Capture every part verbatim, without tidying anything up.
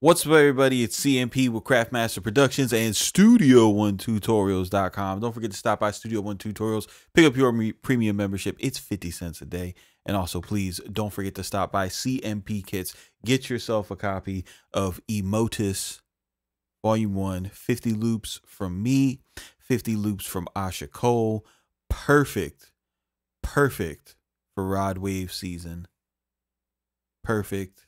What's up, everybody? It's C M P with Craftmaster Productions and studio one tutorials dot com. Don't forget to stop by Studio One Tutorials. Pick up your premium membership. It's fifty cents a day. And also, please don't forget to stop by C M P Kits. Get yourself a copy of Emotus Volume one, fifty loops from me, fifty loops from Asha Cole. Perfect. Perfect for Rod Wave season. Perfect.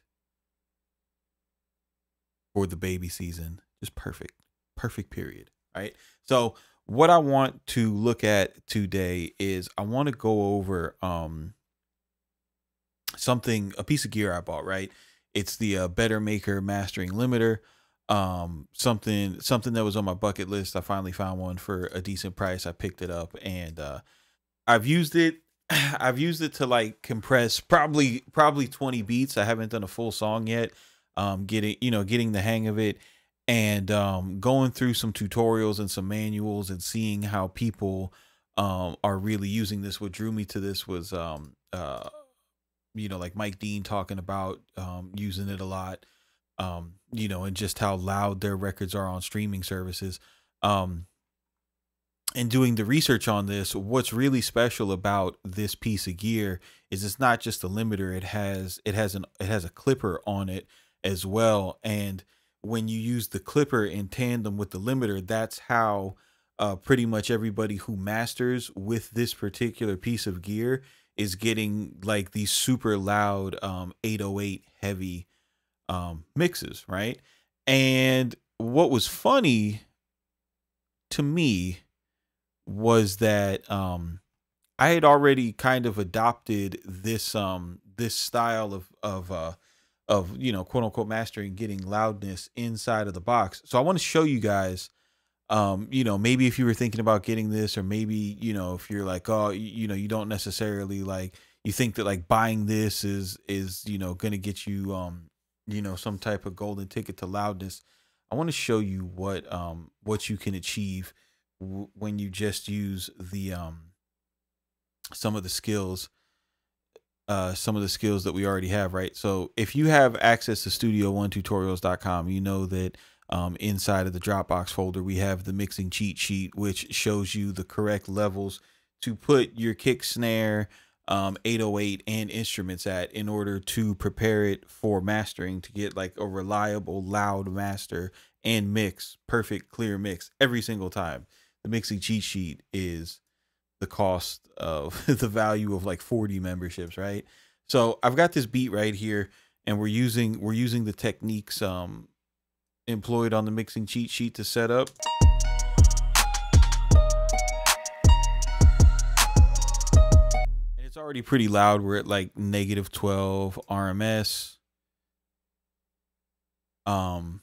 For the baby season, just perfect, perfect period. Right. So what I want to look at today is I want to go over um, something, a piece of gear I bought. Right. It's the uh, Bettermaker mastering limiter. Um, something, something that was on my bucket list. I finally found one for a decent price. I picked it up and uh, I've used it. I've used it to like compress probably probably twenty beats. I haven't done a full song yet. Um, getting, you know, getting the hang of it and um, going through some tutorials and some manuals and seeing how people um, are really using this. What drew me to this was, um, uh, you know, like Mike Dean talking about um, using it a lot, um, you know, and just how loud their records are on streaming services. Um, and doing the research on this, what's really special about this piece of gear is it's not just a limiter. It has, it has an, it has a clipper on it as well. And when you use the clipper in tandem with the limiter, that's how uh, pretty much everybody who masters with this particular piece of gear is getting like these super loud um, eight oh eight heavy um, mixes, right? And what was funny to me was that um, I had already kind of adopted this um, this style of of uh, of, you know, quote unquote mastering, getting loudness inside of the box. So I want to show you guys, um, you know, maybe if you were thinking about getting this, or maybe, you know, if you're like, oh, you, you know, you don't necessarily like, you think that like buying this is, is, you know, going to get you, um, you know, some type of golden ticket to loudness. I want to show you what, um, what you can achieve w when you just use the, um, some of the skills Uh, some of the skills that we already have, right? So if you have access to studio one tutorials dot com, you know that um, inside of the Dropbox folder, we have the mixing cheat sheet, which shows you the correct levels to put your kick, snare, um, eight oh eight and instruments at in order to prepare it for mastering, to get like a reliable, loud master and mix, perfect, clear mix every single time. The mixing cheat sheet is the cost of the value of like forty memberships, right? So I've got this beat right here, and we're using we're using the techniques um, employed on the mixing cheat sheet to set up. And it's already pretty loud. We're at like negative twelve R M S, um,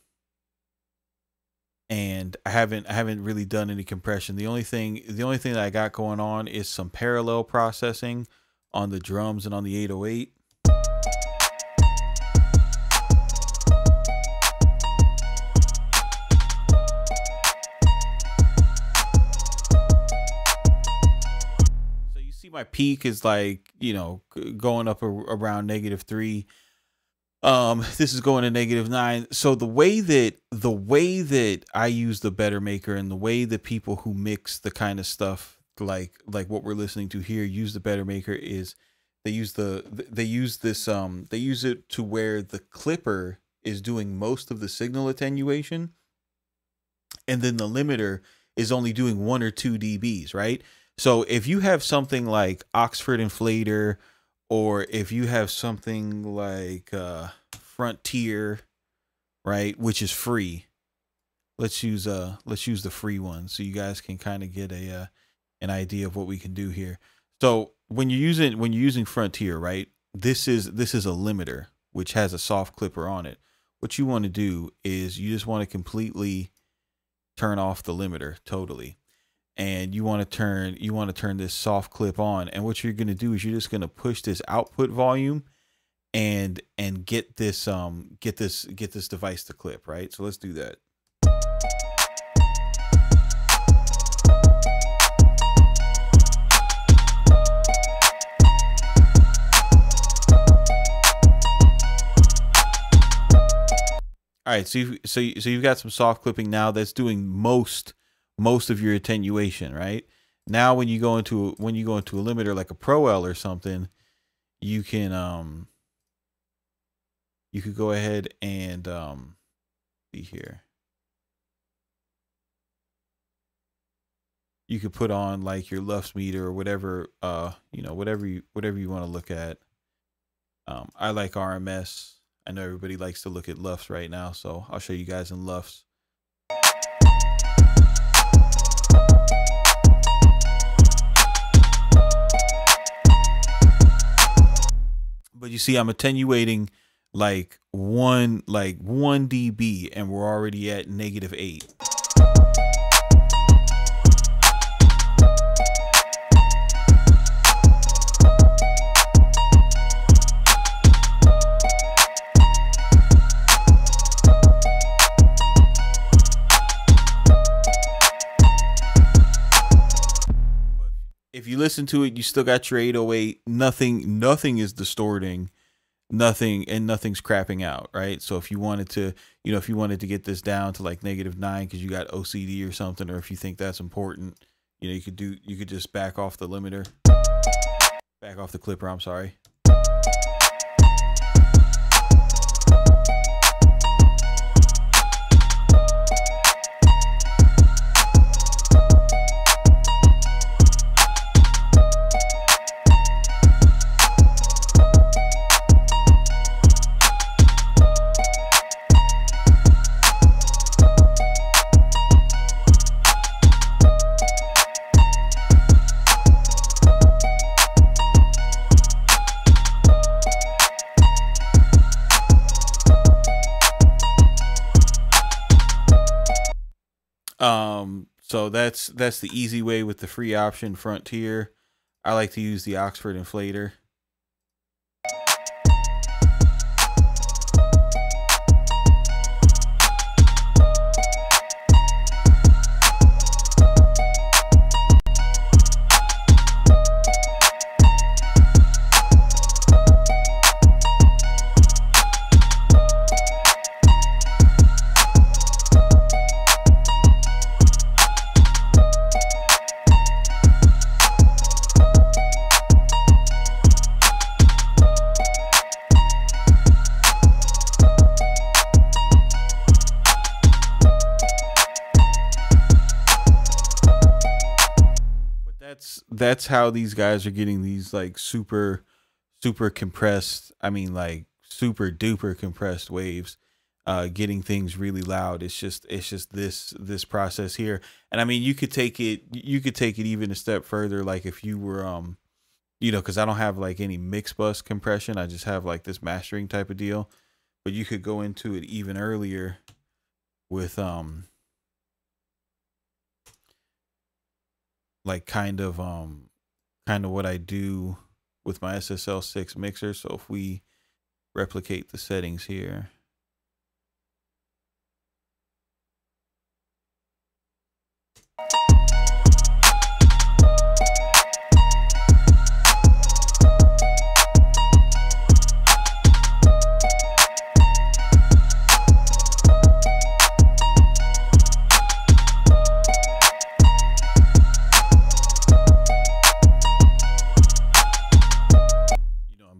and I haven't I haven't really done any compression. The only thing the only thing that I got going on is some parallel processing on the drums and on the eight oh eight. So you see my peak is like, you know, going up a, around negative three. Um, this is going to negative nine. So the way that the way that I use the Bettermaker, and the way that people who mix the kind of stuff like like what we're listening to here use the Bettermaker, is they use the they use this um they use it to where the clipper is doing most of the signal attenuation, and then the limiter is only doing one or two dBs, right? So if you have something like Oxford Inflator, or if you have something like uh, Frontier, right, which is free, let's use uh let's use the free one so you guys can kind of get a uh, an idea of what we can do here. So when you're using when you're using Frontier, right, this is this is a limiter which has a soft clipper on it. What you want to do is you just want to completely turn off the limiter totally. And you want to turn you want to turn this soft clip on, and what you're going to do is you're just going to push this output volume and and get this um get this get this device to clip, right? So let's do that. All right, so you've, so you, so you've got some soft clipping now that's doing most most of your attenuation, right? Now when you go into when you go into a limiter like a Pro L or something, you can um you could go ahead and um see here. You could put on like your LUFS meter or whatever uh you know whatever you whatever you want to look at. Um, I like R M S. I know everybody likes to look at LUFS right now, so I'll show you guys in LUFS. But you see, I'm attenuating like one, like one dB, and we're already at negative eight. If you listen to it, you still got your eight oh eight. Nothing, nothing is distorting, nothing, and nothing's crapping out, right? So if you wanted to, you know, if you wanted to get this down to like negative nine because you got O C D or something, or if you think that's important, you know, you could do, you could just back off the limiter, back off the clipper. I'm sorry. Um, so that's, that's the easy way with the free option Frontier. I like to use the Oxford Inflator. That's how these guys are getting these like super, super compressed. I mean, like super duper compressed waves, uh, getting things really loud. It's just, it's just this, this process here. And I mean, you could take it, you could take it even a step further. Like if you were, um, you know, cause I don't have like any mix bus compression. I just have like this mastering type of deal, but you could go into it even earlier with, um, like kind of um kind of what I do with my S S L six mixer. So if we replicate the settings here,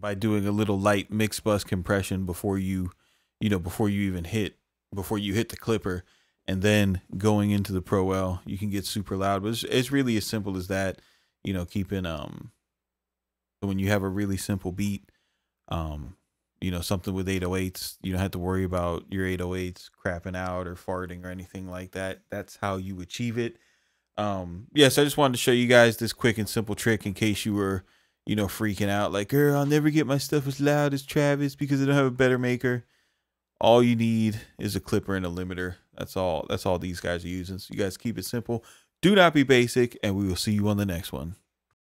by doing a little light mix bus compression before you, you know, before you even hit, before you hit the clipper, and then going into the Pro L, you can get super loud. But it's, it's really as simple as that, you know, keeping, um, when you have a really simple beat, um, you know, something with eight oh eights, you don't have to worry about your eight oh eights crapping out or farting or anything like that. That's how you achieve it. Um, yes, yeah, so I just wanted to show you guys this quick and simple trick in case you were, you know, freaking out like, girl, I'll never get my stuff as loud as Travis because I don't have a Bettermaker. All you need is a clipper and a limiter. That's all. That's all these guys are using. So you guys keep it simple. Do not be basic, and we will see you on the next one.